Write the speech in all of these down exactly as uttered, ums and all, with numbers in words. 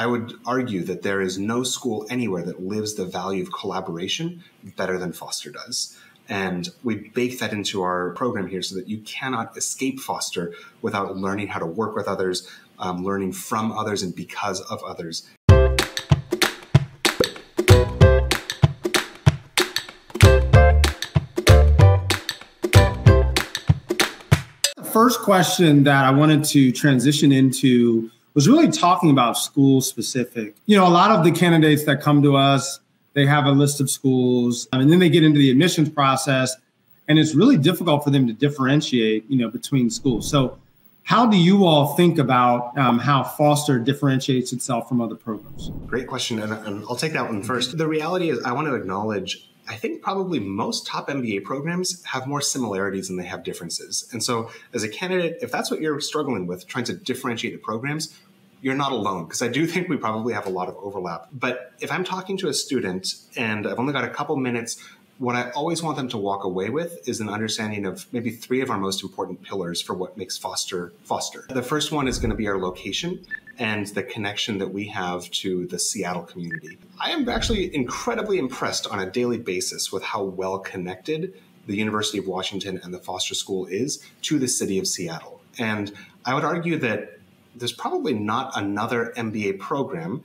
I would argue that there is no school anywhere that lives the value of collaboration better than Foster does. And we bake that into our program here so that you cannot escape Foster without learning how to work with others, um, learning from others and because of others. The first question that I wanted to transition into was really talking about school specific. You know, a lot of the candidates that come to us, they have a list of schools, and then they get into the admissions process, and it's really difficult for them to differentiate, you know, between schools. So how do you all think about um, how Foster differentiates itself from other programs? Great question, and, and I'll take that one first. The reality is I want to acknowledge, I think probably most top M B A programs have more similarities than they have differences. And so as a candidate, if that's what you're struggling with, trying to differentiate the programs, you're not alone, because I do think we probably have a lot of overlap. But if I'm talking to a student and I've only got a couple minutes, what I always want them to walk away with is an understanding of maybe three of our most important pillars for what makes Foster Foster. The first one is going to be our location and the connection that we have to the Seattle community. I am actually incredibly impressed on a daily basis with how well connected the University of Washington and the Foster School is to the city of Seattle. And I would argue that there's probably not another M B A program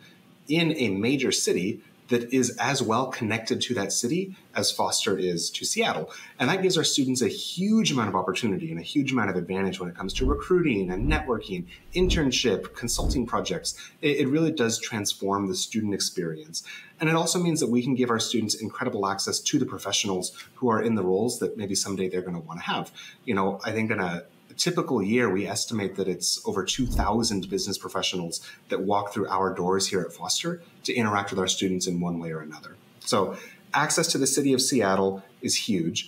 in a major city that is as well connected to that city as Foster is to Seattle. And that gives our students a huge amount of opportunity and a huge amount of advantage when it comes to recruiting and networking, internship, consulting projects. It, it really does transform the student experience. And it also means that we can give our students incredible access to the professionals who are in the roles that maybe someday they're going to want to have. You know, I think in a A typical year, we estimate that it's over two thousand business professionals that walk through our doors here at Foster to interact with our students in one way or another. So access to the city of Seattle is huge.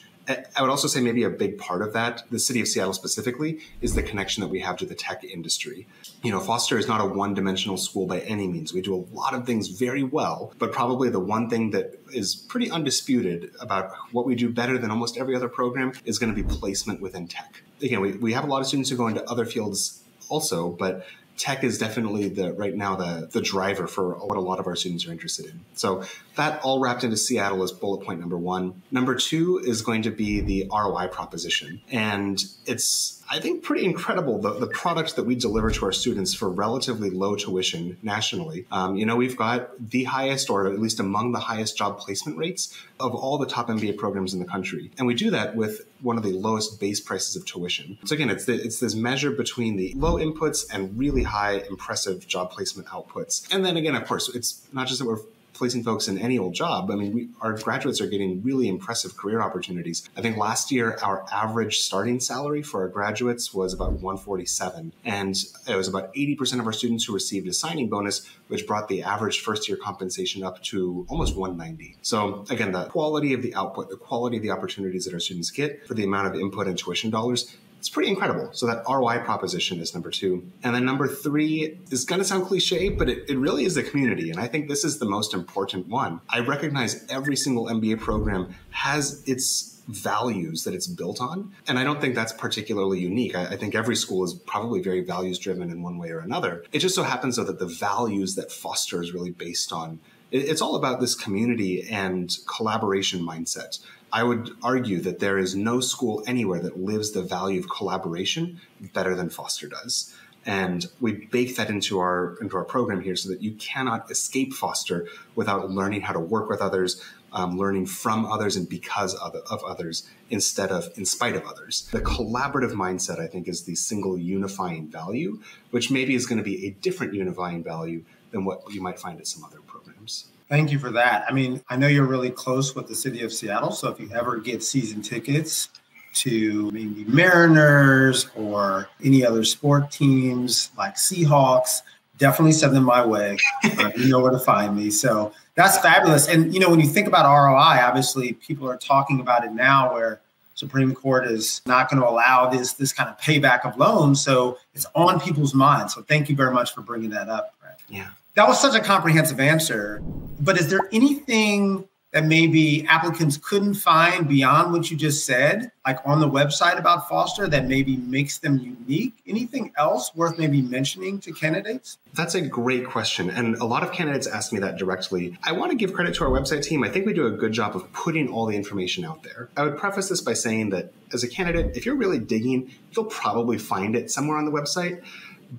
I would also say maybe a big part of that, the city of Seattle specifically, is the connection that we have to the tech industry. You know, Foster is not a one-dimensional school by any means. We do a lot of things very well, but probably the one thing that is pretty undisputed about what we do better than almost every other program is going to be placement within tech. Again, we, we have a lot of students who go into other fields also, but tech is definitely the right now the, the driver for what a lot of our students are interested in. So that all wrapped into Seattle is bullet point number one. Number two is going to be the R O I proposition. And it's, I think, pretty incredible, the, the product that we deliver to our students for relatively low tuition nationally. Um, you know, we've got the highest, or at least among the highest, job placement rates of all the top M B A programs in the country. And we do that with one of the lowest base prices of tuition. So again, it's, the, it's this measure between the low inputs and really high, impressive job placement outputs. And then again, of course, it's not just that we're placing folks in any old job. I mean, we, our graduates are getting really impressive career opportunities. I think last year, our average starting salary for our graduates was about one forty-seven. And it was about eighty percent of our students who received a signing bonus, which brought the average first year compensation up to almost one ninety. So again, the quality of the output, the quality of the opportunities that our students get for the amount of input and tuition dollars, it's pretty incredible. So that R O I proposition is number two. And then number three is going to sound cliche, but it, it really is the community. And I think this is the most important one. I recognize every single M B A program has its values that it's built on. And I don't think that's particularly unique. I, I think every school is probably very values driven in one way or another. It just so happens, though, that the values that Foster is really based on, it, it's all about this community and collaboration mindset. I would argue that there is no school anywhere that lives the value of collaboration better than Foster does. And we bake that into our, into our program here so that you cannot escape Foster without learning how to work with others, um, learning from others and because of, of others instead of in spite of others. The collaborative mindset, I think, is the single unifying value, which maybe is going to be a different unifying value than what you might find at some other programs. Thank you for that. I mean, I know you're really close with the city of Seattle, so if you ever get season tickets to maybe Mariners or any other sport teams like Seahawks, definitely send them my way. Uh, you know where to find me. So that's fabulous. And, you know, when you think about R O I, obviously people are talking about it now where Supreme Court is not going to allow this, this kind of payback of loans. So it's on people's minds. So thank you very much for bringing that up, Brad. Yeah. That was such a comprehensive answer, but is there anything that maybe applicants couldn't find beyond what you just said, like on the website about Foster, that maybe makes them unique? Anything else worth maybe mentioning to candidates? That's a great question. And a lot of candidates ask me that directly. I want to give credit to our website team. I think we do a good job of putting all the information out there. I would preface this by saying that as a candidate, if you're really digging, you'll probably find it somewhere on the website.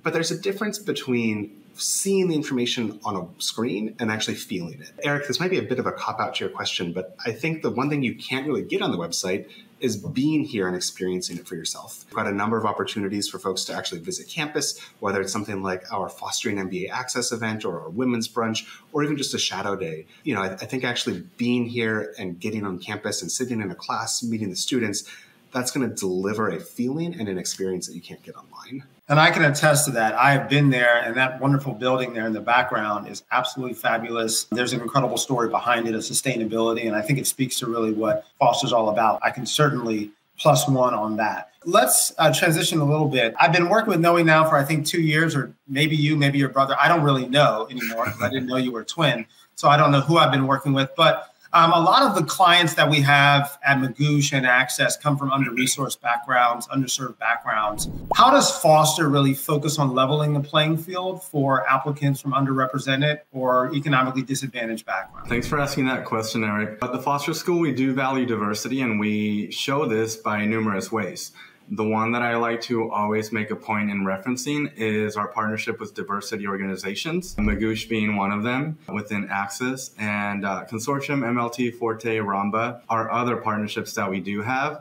But there's a difference between seeing the information on a screen and actually feeling it. Eric, this might be a bit of a cop-out to your question, but I think the one thing you can't really get on the website is being here and experiencing it for yourself. We've got a number of opportunities for folks to actually visit campus, whether it's something like our Fostering M B A Access event or our Women's Brunch, or even just a shadow day. You know, I, I think actually being here and getting on campus and sitting in a class, meeting the students, that's going to deliver a feeling and an experience that you can't get online. And I can attest to that. I have been there, and that wonderful building there in the background is absolutely fabulous. There's an incredible story behind it of sustainability, and I think it speaks to really what Foster's all about. I can certainly plus one on that. Let's uh, transition a little bit. I've been working with Noe now for, I think, two years, or maybe you, maybe your brother. I don't really know anymore because I didn't know you were a twin, so I don't know who I've been working with, but Um, a lot of the clients that we have at Magoosh and Access come from under-resourced backgrounds, underserved backgrounds. How does Foster really focus on leveling the playing field for applicants from underrepresented or economically disadvantaged backgrounds? Thanks for asking that question, Eric. At the Foster School, we do value diversity, and we show this by numerous ways. The one that I like to always make a point in referencing is our partnership with diversity organizations, Magoosh being one of them within Access, and uh, Consortium, M L T, Forte, Ramba are other partnerships that we do have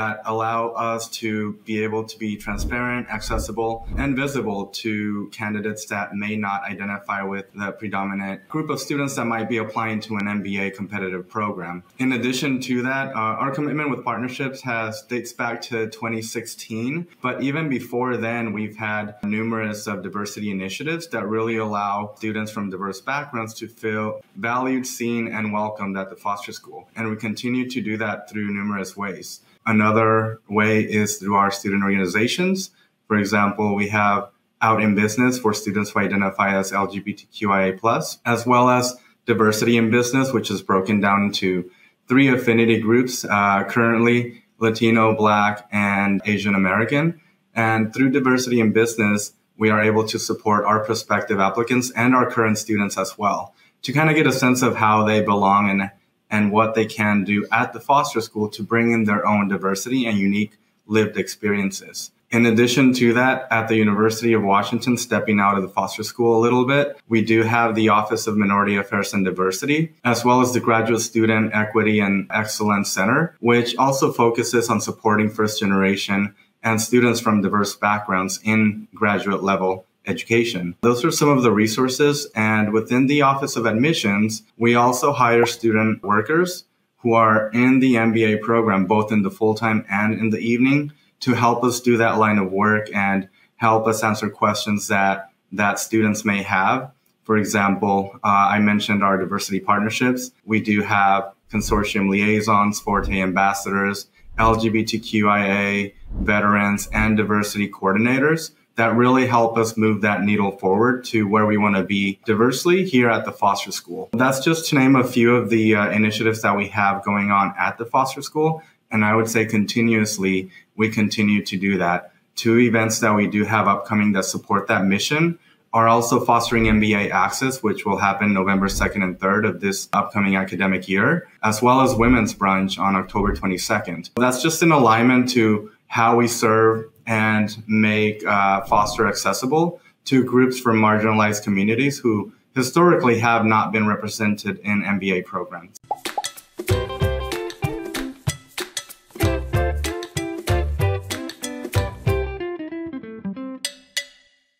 that allow us to be able to be transparent, accessible, and visible to candidates that may not identify with the predominant group of students that might be applying to an M B A competitive program. In addition to that, uh, our commitment with partnerships has dates back to twenty sixteen, but even before then, we've had numerous of diversity initiatives that really allow students from diverse backgrounds to feel valued, seen, and welcomed at the Foster School. And we continue to do that through numerous ways. Another way is through our student organizations. For example, we have Out in Business for students who identify as L G B T Q I A plus, as well as Diversity in Business, which is broken down into three affinity groups, uh, currently Latino, Black, and Asian American. And through Diversity in Business, we are able to support our prospective applicants and our current students as well to kind of get a sense of how they belong and and what they can do at the Foster School to bring in their own diversity and unique lived experiences. In addition to that, at the University of Washington, stepping out of the Foster School a little bit, we do have the Office of Minority Affairs and Diversity, as well as the Graduate Student Equity and Excellence Center, which also focuses on supporting first generation and students from diverse backgrounds in graduate level education. Those are some of the resources. And within the Office of Admissions, we also hire student workers who are in the M B A program, both in the full-time and in the evening, to help us do that line of work and help us answer questions that, that students may have. For example, uh, I mentioned our diversity partnerships. We do have Consortium liaisons, Forte ambassadors, L G B T Q I A veterans, and diversity coordinators that really help us move that needle forward to where we want to be diversely here at the Foster School. That's just to name a few of the uh, initiatives that we have going on at the Foster School. And I would say continuously, we continue to do that. Two events that we do have upcoming that support that mission are also Fostering M B A Access, which will happen November second and third of this upcoming academic year, as well as Women's Brunch on October twenty-second. That's just in alignment to how we serve and make uh, Foster accessible to groups from marginalized communities who historically have not been represented in M B A programs.